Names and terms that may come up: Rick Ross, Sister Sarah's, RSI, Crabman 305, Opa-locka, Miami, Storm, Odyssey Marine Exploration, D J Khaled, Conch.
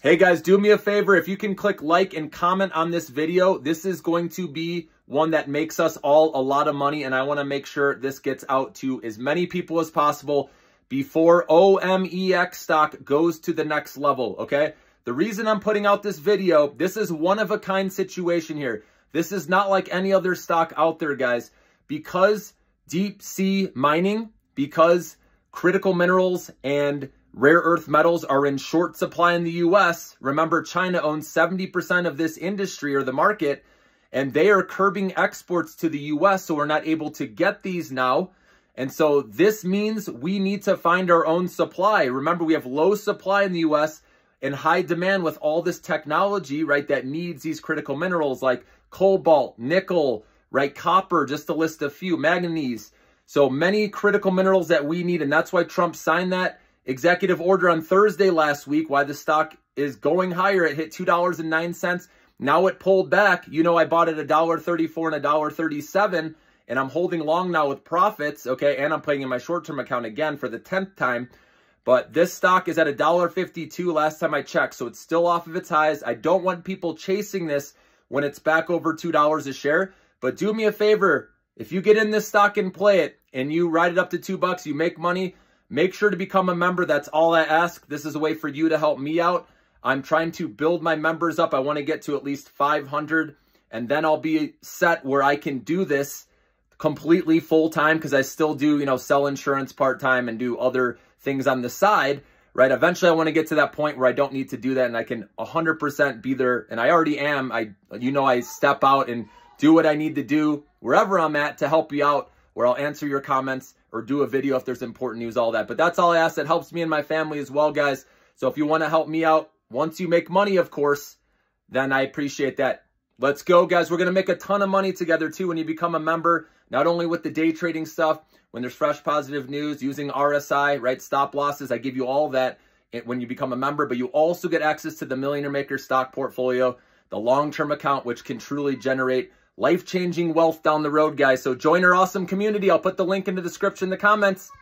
Hey guys, do me a favor. If you can click like and comment on this video, this is going to be one that makes us all a lot of money, and I want to make sure this gets out to as many people as possible before OMEX stock goes to the next level, okay? The reason I'm putting out this video, this is one-of-a-kind situation here. This is not like any other stock out there, guys, because deep sea mining, because critical minerals and rare earth metals are in short supply in the U.S. Remember, China owns 70% of this industry or the market, and they are curbing exports to the U.S., so we're not able to get these now. And so this means we need to find our own supply. Remember, we have low supply in the U.S. and high demand with all this technology, right, that needs these critical minerals like cobalt, nickel, right, copper, just to list a few, manganese. So many critical minerals that we need, and that's why Trump signed that executive order on Thursday last week, why the stock is going higher. It hit $2.09. Now it pulled back. You know, I bought at $1.34 and $1.37, and I'm holding long now with profits, okay? And I'm playing in my short-term account again for the 10th time. But this stock is at $1.52 last time I checked, so it's still off of its highs. I don't want people chasing this when it's back over $2 a share. But do me a favor. If you get in this stock and play it, and you ride it up to $2, you make money. Make sure to become a member. That's all I ask. This is a way for you to help me out. I'm trying to build my members up. I want to get to at least 500, and then I'll be set where I can do this completely full-time, because I still do, you know, sell insurance part-time and do other things on the side, right? Eventually, I want to get to that point where I don't need to do that, and I can 100% be there, and I already am. I step out and do what I need to do wherever I'm at to help you out, where I'll answer your comments or do a video if there's important news, all that. But that's all I ask. That helps me and my family as well, guys. So if you want to help me out, once you make money, of course, then I appreciate that. Let's go, guys. We're going to make a ton of money together, too, when you become a member, not only with the day trading stuff, when there's fresh positive news, using RSI, right, stop losses. I give you all that when you become a member, but you also get access to the Millionaire Maker stock portfolio, the long-term account, which can truly generate life-changing wealth down the road, guys. So join our awesome community. I'll put the link in the description, the comments.